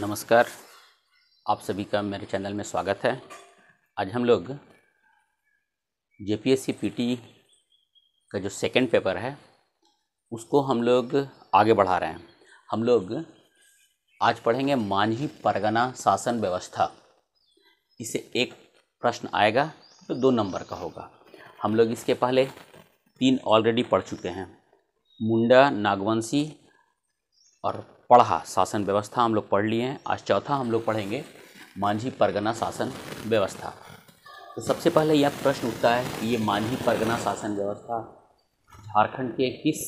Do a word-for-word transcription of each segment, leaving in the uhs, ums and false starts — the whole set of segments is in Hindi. नमस्कार, आप सभी का मेरे चैनल में स्वागत है। आज हम लोग जेपीएससी पीटी का जो सेकंड पेपर है उसको हम लोग आगे बढ़ा रहे हैं। हम लोग आज पढ़ेंगे मांझी परगना शासन व्यवस्था। इसे एक प्रश्न आएगा तो दो नंबर का होगा। हम लोग इसके पहले तीन ऑलरेडी पढ़ चुके हैं, मुंडा, नागवंशी और पढ़ा शासन व्यवस्था हम लोग पढ़ लिए हैं। आज चौथा हम लोग पढ़ेंगे मांझी परगना शासन व्यवस्था। तो सबसे पहले यह प्रश्न उठता है कि ये मांझी परगना शासन व्यवस्था झारखंड के किस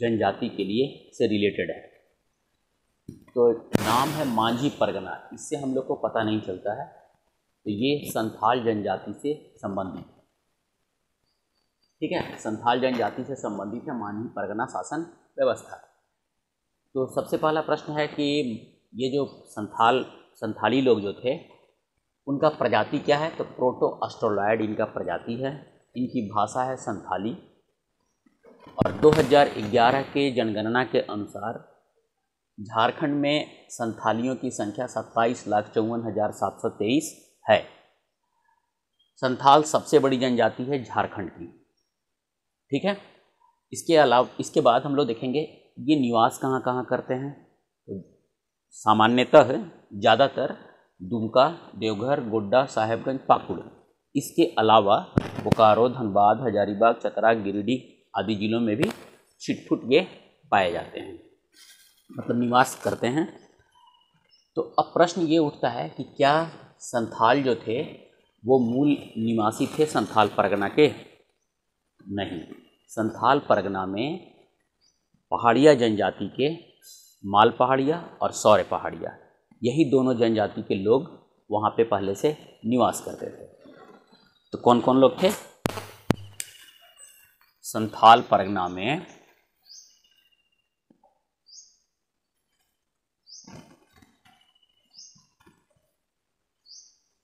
जनजाति के लिए से रिलेटेड है। तो नाम है मांझी परगना, इससे हम लोग को पता नहीं चलता है, तो ये संथाल जनजाति से संबंधित है। ठीक है, संथाल जनजाति से संबंधित है मांझी परगना शासन व्यवस्था। तो सबसे पहला प्रश्न है कि ये जो संथाल संथाली लोग जो थे उनका प्रजाति क्या है। तो प्रोटो ऑस्ट्रेलॉयड इनका प्रजाति है, इनकी भाषा है संथाली। और दो हज़ार ग्यारह के जनगणना के अनुसार झारखंड में संथालियों की संख्या सत्ताईस लाख चौवन हज़ार सात सौ तेईस है। संथाल सबसे बड़ी जनजाति है झारखंड की। ठीक है, इसके अलावा इसके बाद हम लोग देखेंगे ये निवास कहाँ कहाँ करते हैं। तो सामान्यतः ज़्यादातर दुमका, देवघर, गोड्डा, साहेबगंज, पाकुड़, इसके अलावा बोकारो, धनबाद, हजारीबाग, चतरा, गिरिडीह आदि जिलों में भी छिटफुट ये पाए जाते हैं, मतलब निवास करते हैं। तो अब प्रश्न ये उठता है कि क्या संथाल जो थे वो मूल निवासी थे संथाल परगना के? नहीं, संथाल परगना में पहाड़िया जनजाति के माल पहाड़िया और सौर पहाड़िया, यही दोनों जनजाति के लोग वहाँ पे पहले से निवास करते थे। तो कौन कौन लोग थे संथाल परगना में?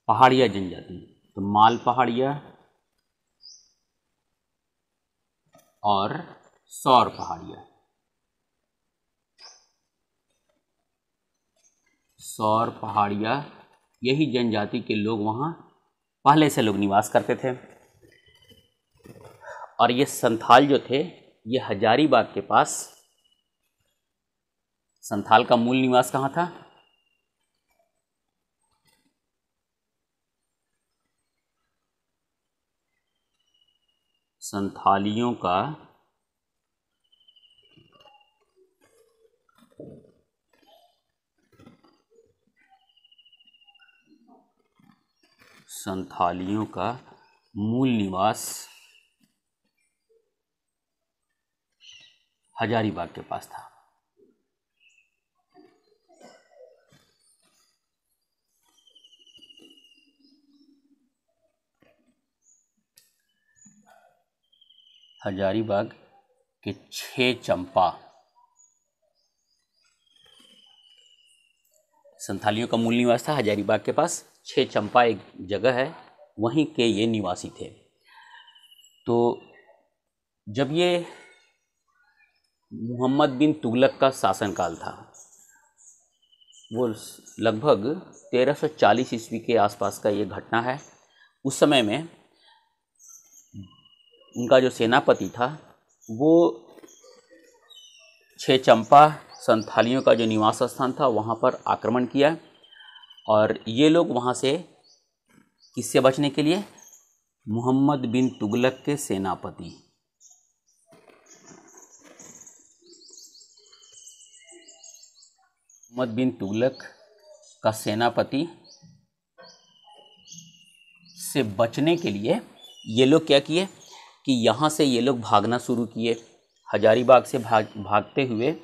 पहाड़िया जनजाति, तो माल पहाड़िया और सौर पहाड़िया, सौर पहाड़िया, यही जनजाति के लोग वहाँ पहले से लोग निवास करते थे। और ये संथाल जो थे ये हजारीबाग के पास, संथाल का मूल निवास कहाँ था? संथालियों का संथालियों का मूल निवास हजारीबाग के पास था। हजारीबाग के छह चंपा, संथालियों का मूल निवास था हजारीबाग के पास। छः चंपा एक जगह है, वहीं के ये निवासी थे। तो जब ये मुहम्मद बिन तुगलक का शासनकाल था, वो लगभग तेरह सौ चालीस ईस्वी के आसपास का ये घटना है। उस समय में उनका जो सेनापति था वो छः चंपा संथालियों का जो निवास स्थान था वहाँ पर आक्रमण किया, और ये लोग वहाँ से किससे बचने के लिए? मुहम्मद बिन तुगलक के सेनापति मुहम्मद बिन तुगलक का सेनापति से बचने के लिए ये लोग क्या किए कि यहाँ से ये लोग भागना शुरू किए। हजारीबाग से भाग भागते हुए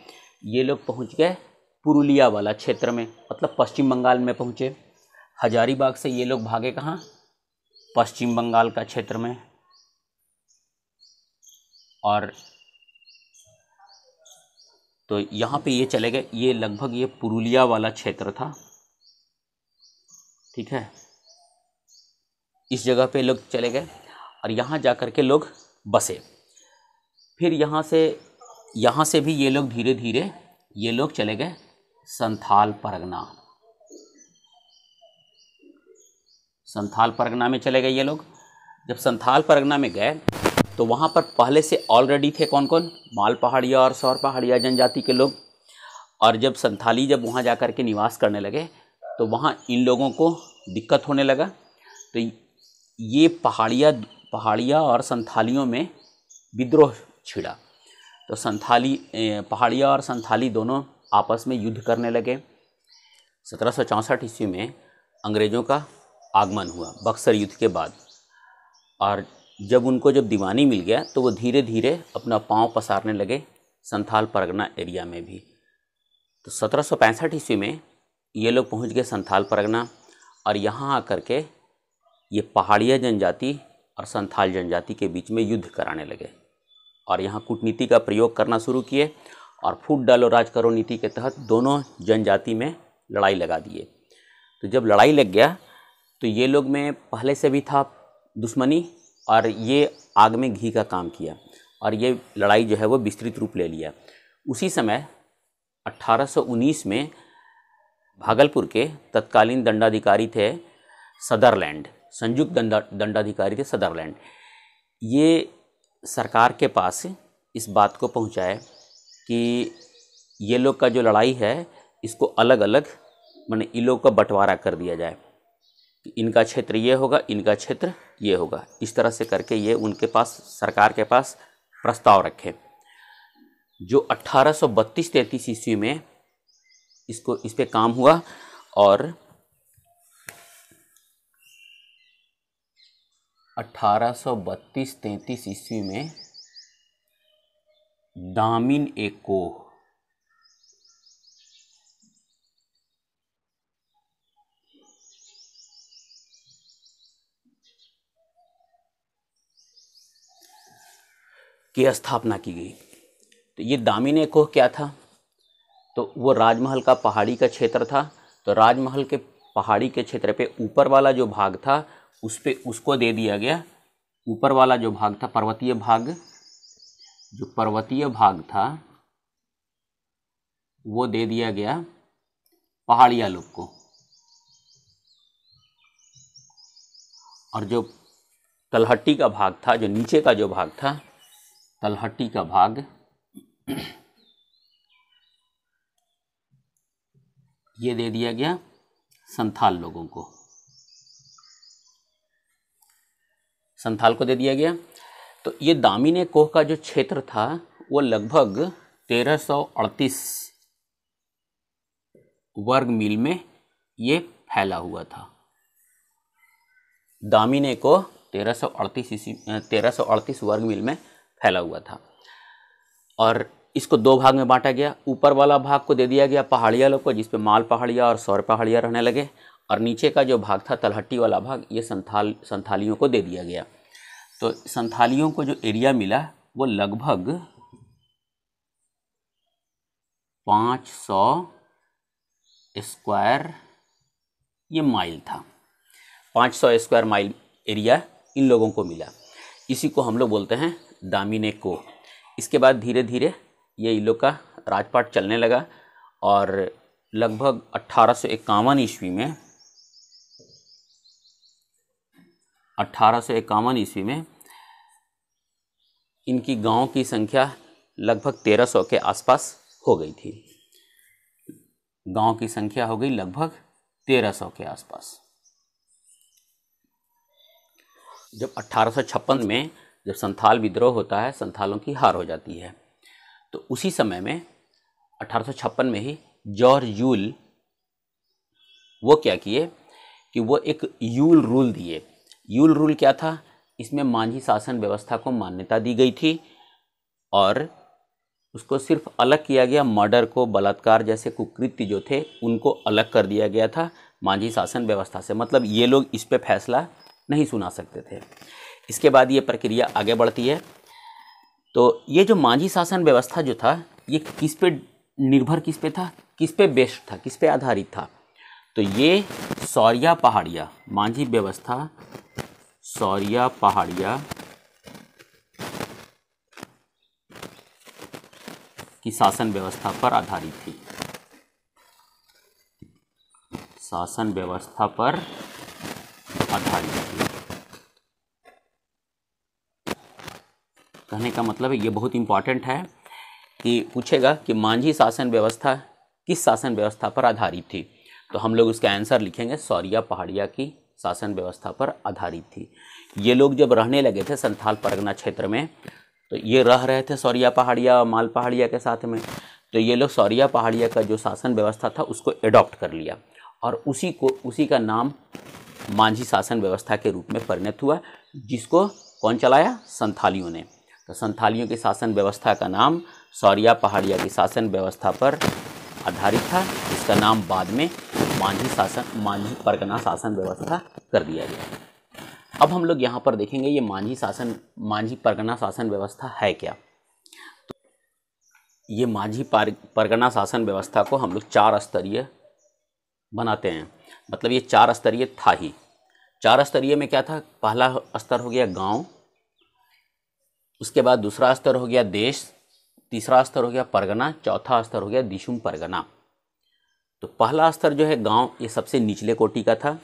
ये लोग पहुँच गए पुरुलिया वाला क्षेत्र में, मतलब पश्चिम बंगाल में पहुँचे। हजारीबाग से ये लोग भागे कहाँ? पश्चिम बंगाल का क्षेत्र में। और तो यहाँ पे ये चले गए, ये लगभग ये पुरुलिया वाला क्षेत्र था। ठीक है, इस जगह पे लोग चले गए और यहाँ जा कर के लोग बसे। फिर यहाँ से यहाँ से भी ये लोग धीरे धीरे ये लोग चले गए संथाल परगना, संथाल परगना में चले गए ये लोग। जब संथाल परगना में गए तो वहाँ पर पहले से ऑलरेडी थे कौन कौन, माल पहाड़िया और सौर पहाड़िया जनजाति के लोग। और जब संथाली जब वहाँ जा कर के निवास करने लगे तो वहाँ इन लोगों को दिक्कत होने लगा। तो ये पहाड़िया पहाड़िया और संथालियों में विद्रोह छिड़ा। तो संथाली पहाड़िया और संथाली दोनों आपस में युद्ध करने लगे। सत्रह सौ चौंसठ ईस्वी में अंग्रेज़ों का आगमन हुआ बक्सर युद्ध के बाद। और जब उनको जब दीवानी मिल गया तो वो धीरे धीरे अपना पांव पसारने लगे संथाल परगना एरिया में भी। तो सत्रह सौ पैंसठ ईस्वी में ये लोग पहुंच गए संथाल परगना। और यहाँ आकर के ये पहाड़िया जनजाति और संथाल जनजाति के बीच में युद्ध कराने लगे और यहाँ कूटनीति का प्रयोग करना शुरू किए। और फूट डालो राज करो नीति के तहत दोनों जनजाति में लड़ाई लगा दिए। तो जब लड़ाई लग गया तो ये लोग में पहले से भी था दुश्मनी और ये आग में घी का काम किया और ये लड़ाई जो है वो विस्तृत रूप ले लिया। उसी समय अठारह सौ उन्नीस में भागलपुर के तत्कालीन दंडाधिकारी थे सदरलैंड, संयुक्त दंडा दंडाधिकारी थे सदरलैंड। ये सरकार के पास इस बात को पहुंचाए कि ये लोग का जो लड़ाई है इसको अलग अलग माने इन लोग का बंटवारा कर दिया जाए, इनका क्षेत्र ये होगा इनका क्षेत्र ये होगा। इस तरह से करके ये उनके पास सरकार के पास प्रस्ताव रखे जो अट्ठारह सौ बत्तीस तैंतीस ईस्वी में इसको इस पे काम हुआ। और अट्ठारह सौ बत्तीस तैंतीस ईस्वी में दामिन एको की स्थापना की गई। तो ये दामिन एको क्या था, तो वो राजमहल का पहाड़ी का क्षेत्र था। तो राजमहल के पहाड़ी के क्षेत्र पे ऊपर वाला जो भाग था उस पे उसको दे दिया गया। ऊपर वाला जो भाग था पर्वतीय भाग, जो पर्वतीय भाग था वो दे दिया गया पहाड़िया लोग को। और जो तलहटी का भाग था, जो नीचे का जो भाग था तलहटी का भाग, ये दे दिया गया संथाल लोगों को, संथाल को दे दिया गया। तो ये दामिने कोह का जो क्षेत्र था वो लगभग तेरह सौ अड़तीस वर्ग मील में ये फैला हुआ था। दामिने को तेरह सौ अड़तीस ईस्वी तेरह सौ अड़तीस वर्ग मील में फैला हुआ था। और इसको दो भाग में बांटा गया। ऊपर वाला भाग को दे दिया गया पहाड़िया लोग को, जिसपे माल पहाड़िया और सौर पहाड़िया रहने लगे। और नीचे का जो भाग था तलहटी वाला भाग, ये संथाल संथालियों को दे दिया गया। तो संथालियों को जो एरिया मिला वो लगभग पाँच सौ स्क्वायर ये माइल था। पाँच सौ स्क्वायर माइल एरिया इन लोगों को मिला। इसी को हम लोग बोलते हैं दामिने को। इसके बाद धीरे धीरे ये इन लोग का राजपाट चलने लगा। और लगभग अट्ठारह सौ इक्यावन ईस्वी में अट्ठारह सौ इक्यावन ईस्वी में इनकी गांव की संख्या लगभग तेरह सौ के आसपास हो गई थी। गांव की संख्या हो गई लगभग तेरह सौ के आसपास। जब अट्ठारह सौ छप्पन में जब संथाल विद्रोह होता है, संथालों की हार हो जाती है। तो उसी समय में अट्ठारह सौ छप्पन में ही जॉर्ज यूल वो क्या किए कि वो एक यूल रूल दिए। यूल रूल क्या था, इसमें मांझी शासन व्यवस्था को मान्यता दी गई थी और उसको सिर्फ अलग किया गया। मर्डर को, बलात्कार जैसे कुकृत्य जो थे उनको अलग कर दिया गया था मांझी शासन व्यवस्था से। मतलब ये लोग इस पर फैसला नहीं सुना सकते थे। इसके बाद ये प्रक्रिया आगे बढ़ती है। तो ये जो मांझी शासन व्यवस्था जो था ये किस पे निर्भर, किस पे था, किस पे बेस्ड था, किस पे आधारित था, तो ये सौरिया पहाड़िया मांझी व्यवस्था, सौरिया पहाड़िया की शासन व्यवस्था पर आधारित थी। शासन व्यवस्था पर आधारित है। कहने का मतलब है ये बहुत इंपॉर्टेंट है कि पूछेगा कि मांझी शासन व्यवस्था किस शासन व्यवस्था पर आधारित थी, तो हम लोग उसका आंसर लिखेंगे सौरिया पहाड़िया की शासन व्यवस्था पर आधारित थी। ये लोग जब रहने लगे थे संथाल परगना क्षेत्र में, तो ये रह रहे थे सौरिया पहाड़िया माल पहाड़िया के साथ में, तो ये लोग सौरिया पहाड़िया का जो शासन व्यवस्था था उसको एडॉप्ट कर लिया और उसी को उसी का नाम मांझी शासन व्यवस्था के रूप में परिणत हुआ, जिसको कौन चलाया, संथालियों ने। तो संथालियों की शासन व्यवस्था का नाम सौरिया पहाड़िया की शासन व्यवस्था पर आधारित था, इसका नाम बाद में मांझी शासन मांझी परगना शासन व्यवस्था कर दिया गया। अब हम लोग यहाँ पर देखेंगे ये मांझी शासन मांझी परगना शासन व्यवस्था है क्या। तो ये मांझी परगना शासन व्यवस्था को हम लोग चार स्तरीय बनाते हैं, मतलब ये चार स्तरीय था ही। चार स्तरीय में क्या था, पहला स्तर हो गया गांव, उसके बाद दूसरा स्तर हो गया देश, तीसरा स्तर हो गया परगना, चौथा स्तर हो गया दिशुम परगना। तो पहला स्तर जो है गांव, ये सबसे निचले कोटि का था।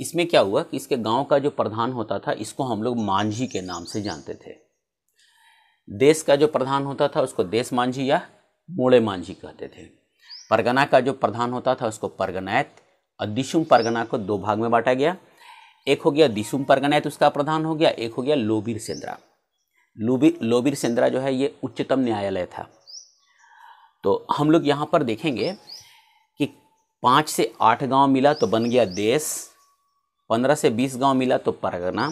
इसमें क्या हुआ कि इसके गांव का जो प्रधान होता था इसको हम लोग मांझी के नाम से जानते थे, देश का जो प्रधान होता था उसको देश मांझी या मोड़े मांझी कहते थे, परगना का जो प्रधान होता था उसको परगनायत, और दिशुम परगना को दो भाग में बांटा गया, एक हो गया दिशुम परगनायत उसका प्रधान हो गया, एक हो गया लोबीर सेंद्रा। लोबीर लोबीर सेंद्रा जो है ये उच्चतम न्यायालय था। तो हम लोग यहाँ पर देखेंगे कि पाँच से आठ गांव मिला तो बन गया देश, पंद्रह से बीस गांव मिला तो परगना,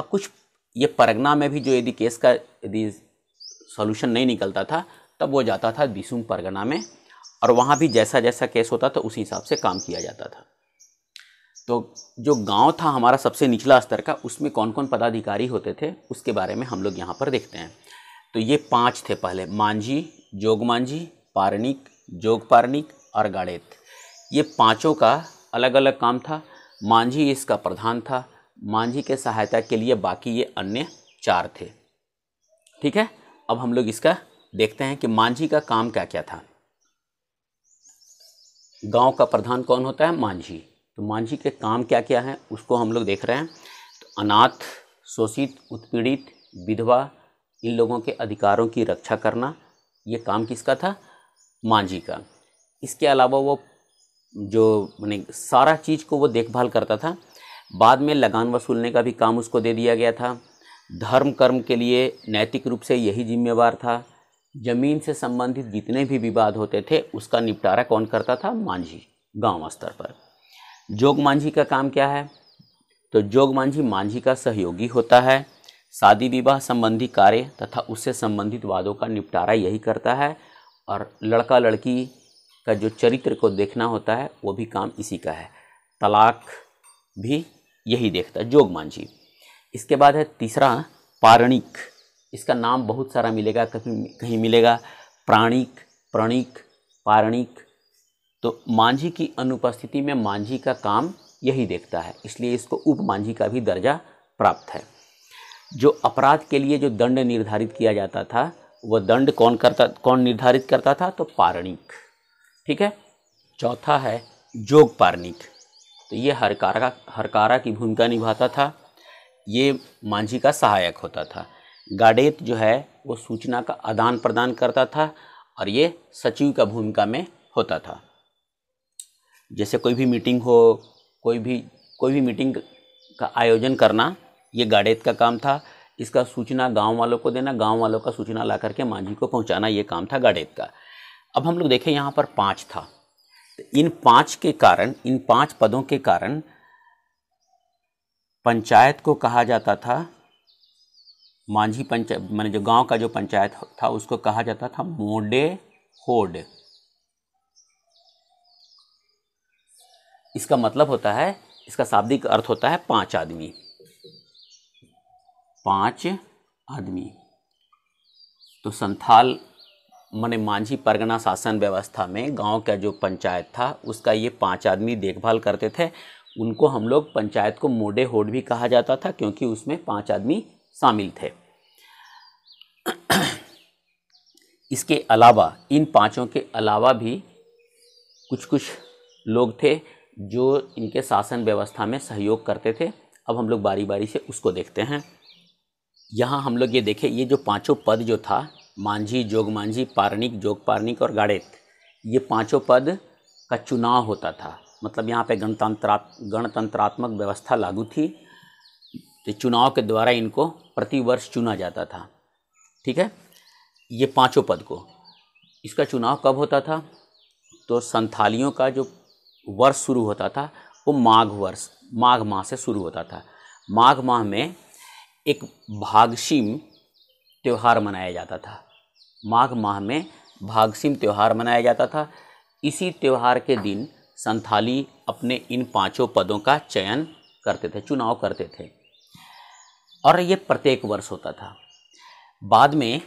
और कुछ ये परगना में भी जो यदि केस का यदि सॉल्यूशन नहीं निकलता था तब वो जाता था दिशुम परगना में, और वहाँ भी जैसा जैसा केस होता था उसी हिसाब से काम किया जाता था। तो जो गांव था हमारा सबसे निचला स्तर का, उसमें कौन कौन पदाधिकारी होते थे उसके बारे में हम लोग यहाँ पर देखते हैं। तो ये पाँच थे पहले, मांझी, जोग मांझी, पारणिक, जोग पारणिक और गाड़ेत। ये पाँचों का अलग अलग काम था। मांझी इसका प्रधान था, मांझी के सहायता के लिए बाकी ये अन्य चार थे। ठीक है, अब हम लोग इसका देखते हैं कि मांझी का काम क्या क्या था। गांव का प्रधान कौन होता है, मांझी। तो मांझी के काम क्या क्या हैं उसको हम लोग देख रहे हैं। तो अनाथ, शोषित, उत्पीड़ित, विधवा, इन लोगों के अधिकारों की रक्षा करना, ये काम किसका था, मांझी का। इसके अलावा वो जो मैंने सारा चीज़ को वो देखभाल करता था, बाद में लगान वसूलने का भी काम उसको दे दिया गया था। धर्म कर्म के लिए नैतिक रूप से यही जिम्मेवार था। जमीन से संबंधित जितने भी विवाद होते थे उसका निपटारा कौन करता था, मांझी गांव स्तर पर। जोग मांझी का काम क्या है, तो जोग मांझी मांझी का सहयोगी होता है। शादी विवाह संबंधी कार्य तथा उससे संबंधित वादों का निपटारा यही करता है, और लड़का लड़की का जो चरित्र को देखना होता है वो भी काम इसी का है। तलाक भी यही देखता है जोग मांझी। इसके बाद है तीसरा पारणिक, इसका नाम बहुत सारा मिलेगा, कहीं कहीं मिलेगा प्राणिक, प्रणिक, पारणिक। तो मांझी की अनुपस्थिति में मांझी का काम यही देखता है, इसलिए इसको उप मांझी का भी दर्जा प्राप्त है। जो अपराध के लिए जो दंड निर्धारित किया जाता था वह दंड कौन करता कौन निर्धारित करता था, तो पारणिक। ठीक है, चौथा है जोग पारणिक। तो ये हरकारा हरकारा की भूमिका निभाता था, ये मांझी का सहायक होता था। गाड़ेत जो है वो सूचना का आदान प्रदान करता था, और ये सचिव का भूमिका में होता था। जैसे कोई भी मीटिंग हो, कोई भी कोई भी मीटिंग का आयोजन करना, ये गाड़ेत का काम था। इसका सूचना गांव वालों को देना, गांव वालों का सूचना ला करके मांझी को पहुंचाना, ये काम था गाड़ेत का। अब हम लोग देखें यहाँ पर पाँच था, इन पाँच के कारण, इन पाँच पदों के कारण पंचायत को कहा जाता था मांझी पंचायत, माने जो गांव का जो पंचायत था उसको कहा जाता था मोडे होड। इसका मतलब होता है, इसका शाब्दिक अर्थ होता है पांच आदमी, पांच आदमी। तो संथाल माने मांझी परगना शासन व्यवस्था में गांव का जो पंचायत था उसका ये पांच आदमी देखभाल करते थे। उनको हम लोग पंचायत को मोडे होड भी कहा जाता था, क्योंकि उसमें पांच आदमी शामिल थे। इसके अलावा, इन पांचों के अलावा भी कुछ कुछ लोग थे जो इनके शासन व्यवस्था में सहयोग करते थे। अब हम लोग बारी बारी से उसको देखते हैं। यहाँ हम लोग ये देखें, ये जो पांचों पद जो था, मांझी, जोगमांझी, पारणिक, जोगपारणिक और गाड़ेत, ये पांचों पद का चुनाव होता था। मतलब यहाँ पे गणतंत्रात गणतंत्रात्मक व्यवस्था लागू थी, तो चुनाव के द्वारा इनको प्रतिवर्ष चुना जाता था। ठीक है, ये पांचों पद को, इसका चुनाव कब होता था? तो संथालियों का जो वर्ष शुरू होता था वो माघ वर्ष माघ माह से शुरू होता था। माघ माह में एक भागसीम त्यौहार मनाया जाता था। माघ माह में भागसीम त्यौहार मनाया जाता था। इसी त्यौहार के दिन संथाली अपने इन पांचों पदों का चयन करते थे, चुनाव करते थे, और ये प्रत्येक वर्ष होता था। बाद में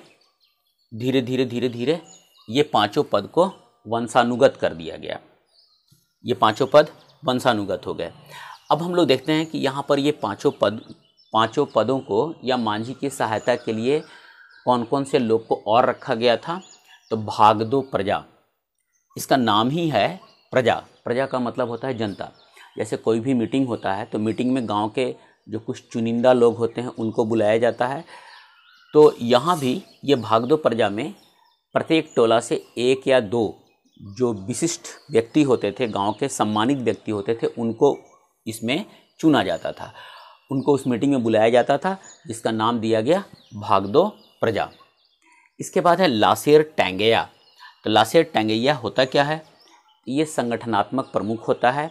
धीरे धीरे धीरे धीरे ये पांचों पद को वंशानुगत कर दिया गया। ये पांचों पद वंशानुगत हो गए। अब हम लोग देखते हैं कि यहाँ पर ये पांचों पद पांचों पदों को या मांझी की सहायता के लिए कौन कौन से लोग को और रखा गया था। तो भागदो प्रजा, इसका नाम ही है प्रजा। प्रजा का मतलब होता है जनता। जैसे कोई भी मीटिंग होता है तो मीटिंग में गांव के जो कुछ चुनिंदा लोग होते हैं उनको बुलाया जाता है। तो यहाँ भी ये भागदो प्रजा में प्रत्येक टोला से एक या दो जो विशिष्ट व्यक्ति होते थे, गांव के सम्मानित व्यक्ति होते थे, उनको इसमें चुना जाता था, उनको उस मीटिंग में बुलाया जाता था, जिसका नाम दिया गया भागदो प्रजा। इसके बाद है लासेर टैंगेया। तो लासेर टैंगेया होता क्या है? ये संगठनात्मक प्रमुख होता है।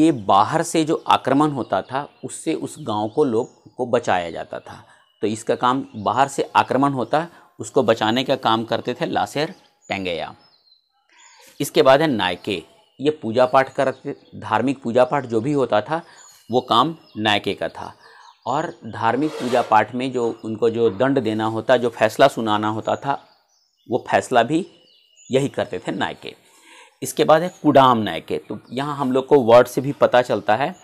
ये बाहर से जो आक्रमण होता था उससे उस गांव को लोग को बचाया जाता था। तो इसका काम, बाहर से आक्रमण होता उसको बचाने का काम करते थे लासेर टैंगेया। इसके बाद है नायके। ये पूजा पाठ करते, धार्मिक पूजा पाठ जो भी होता था वो काम नायके का था। और धार्मिक पूजा पाठ में जो उनको जो दंड देना होता, जो फैसला सुनाना होता था, वो फैसला भी यही करते थे नायके। इसके बाद है कुडाम नायके। तो यहाँ हम लोग को वर्ड से भी पता चलता है,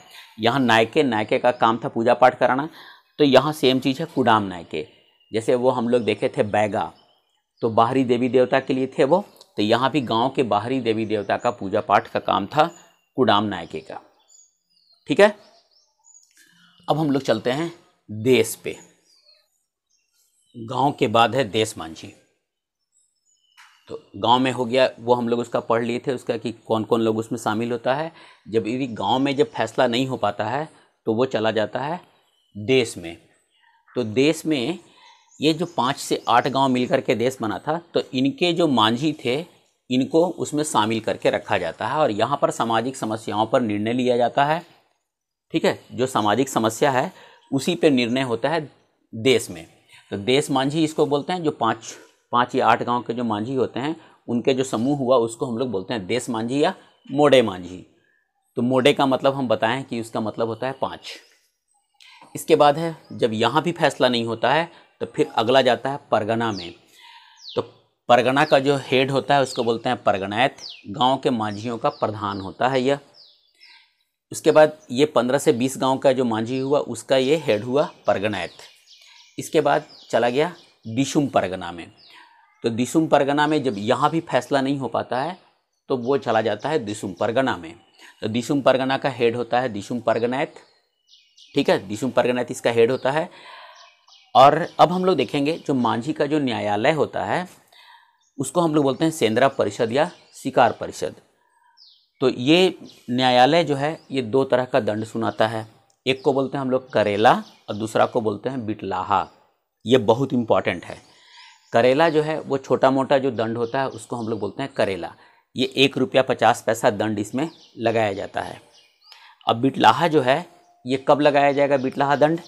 यहाँ नायके नायके का काम था पूजा पाठ कराना, तो यहाँ सेम चीज़ है कुडाम नायके। जैसे वो हम लोग देखे थे बैगा, तो बाहरी देवी देवता के लिए थे वो, तो यहाँ भी गांव के बाहरी देवी देवता का पूजा पाठ का काम था कुडाम नायके का। ठीक है, अब हम लोग चलते हैं देश पे। गांव के बाद है देश मांझी। तो गांव में हो गया वो, हम लोग उसका पढ़ लिए थे उसका कि कौन कौन लोग उसमें शामिल होता है। जब यदि गांव में जब फैसला नहीं हो पाता है तो वो चला जाता है देश में। तो देश में ये जो पाँच से आठ गांव मिलकर के देश बना था, तो इनके जो मांझी थे इनको उसमें शामिल करके रखा जाता है, और यहाँ पर सामाजिक समस्याओं पर निर्णय लिया जाता है। ठीक है, जो सामाजिक समस्या है उसी पे निर्णय होता है देश में। तो देश मांझी इसको बोलते हैं। जो पाँच पाँच या आठ गांव के जो मांझी होते हैं उनके जो समूह हुआ उसको हम लोग बोलते हैं देश मांझी या मोड़े मांझी। तो मोड़े का मतलब हम बताएं कि उसका मतलब होता है पाँच। इसके बाद है, जब यहाँ भी फैसला नहीं होता है तो फिर अगला जाता है परगना में। तो परगना का जो हेड होता है उसको बोलते हैं परगनायत। गांव के मांझियों का प्रधान होता है यह। उसके बाद ये पंद्रह से बीस गांव का जो मांझी हुआ उसका ये हेड हुआ परगनायत। इसके बाद चला गया दिशुम परगना में। तो दिशुम परगना में जब यहाँ भी फैसला नहीं हो पाता है तो वो चला जाता है दिशुम परगना में। तो दिशुम परगना का हेड होता है दिशुम परगनायत। ठीक है, दिशुम परगनायत इसका हेड होता है। और अब हम लोग देखेंगे जो मांझी का जो न्यायालय होता है उसको हम लोग बोलते हैं सेंद्रा परिषद या शिकार परिषद। तो ये न्यायालय जो है ये दो तरह का दंड सुनाता है, एक को बोलते हैं हम लोग करेला और दूसरा को बोलते हैं बिटलाहा। ये बहुत इम्पॉर्टेंट है। करेला जो है वो छोटा मोटा जो दंड होता है उसको हम लोग बोलते हैं करेला। ये एक रुपया पचास पैसा दंड इसमें लगाया जाता है। अब बिटलाहा जो है ये कब लगाया जाएगा बिटलाहा दंड?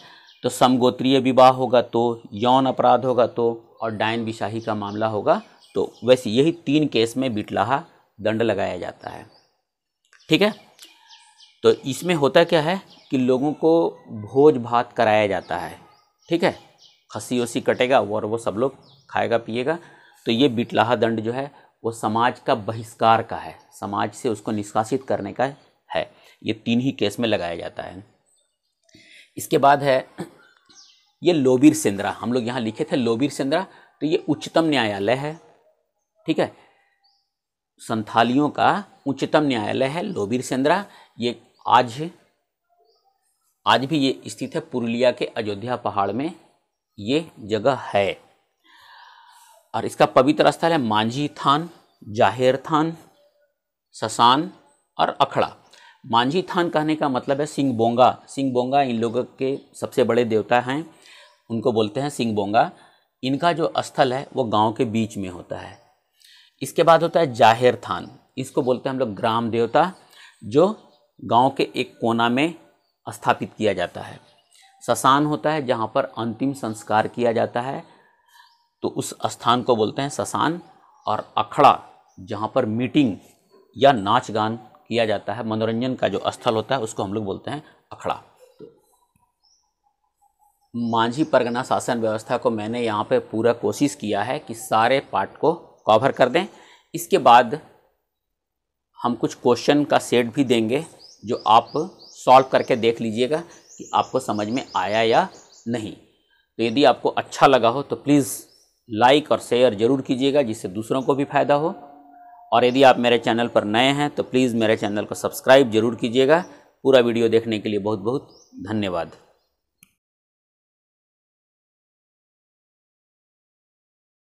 तो समगोत्रीय विवाह होगा तो, यौन अपराध होगा तो, और डायन बिशाही का मामला होगा तो। वैसे यही तीन केस में बिटलाहा दंड लगाया जाता है। ठीक है, तो इसमें होता क्या है कि लोगों को भोज भात कराया जाता है। ठीक है, खसी उसी कटेगा और वो सब लोग खाएगा पिएगा। तो ये बिटलाहा दंड जो है वो समाज का बहिष्कार का है, समाज से उसको निष्कासित करने का है। ये तीन ही केस में लगाया जाता है। इसके बाद है ये लोबिर सेंद्रा। हम लोग यहाँ लिखे थे लोबिर सेंद्रा। तो ये उच्चतम न्यायालय है। ठीक है, संथालियों का उच्चतम न्यायालय है लोबीर सेंद्रा। ये आज आज भी ये स्थित है पुरुलिया के अयोध्या पहाड़ में ये जगह है। और इसका पवित्र स्थल है मांझी थान, जाहेर थान, ससान और अखड़ा। मांझी थान कहने का मतलब है सिंह बोंगा। सिंह बोंगा इन लोगों के सबसे बड़े देवता हैं, उनको बोलते हैं सिंह बोंगा। इनका जो स्थल है वो गांव के बीच में होता है। इसके बाद होता है जाहेर थान, इसको बोलते हैं हम लोग ग्राम देवता, जो गांव के एक कोना में स्थापित किया जाता है। ससान होता है जहां पर अंतिम संस्कार किया जाता है, तो उस स्थान को बोलते हैं ससान। और अखड़ा जहां पर मीटिंग या नाच गान किया जाता है, मनोरंजन का जो स्थल होता है उसको हम लोग बोलते हैं अखड़ा। मांझी परगना शासन व्यवस्था को मैंने यहाँ पे पूरा कोशिश किया है कि सारे पार्ट को कवर कर दें। इसके बाद हम कुछ क्वेश्चन का सेट भी देंगे जो आप सॉल्व करके देख लीजिएगा कि आपको समझ में आया या नहीं। तो यदि आपको अच्छा लगा हो तो प्लीज़ लाइक और शेयर ज़रूर कीजिएगा, जिससे दूसरों को भी फ़ायदा हो। और यदि आप मेरे चैनल पर नए हैं तो प्लीज़ मेरे चैनल को सब्सक्राइब ज़रूर कीजिएगा। पूरा वीडियो देखने के लिए बहुत बहुत धन्यवाद।